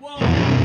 Whoa!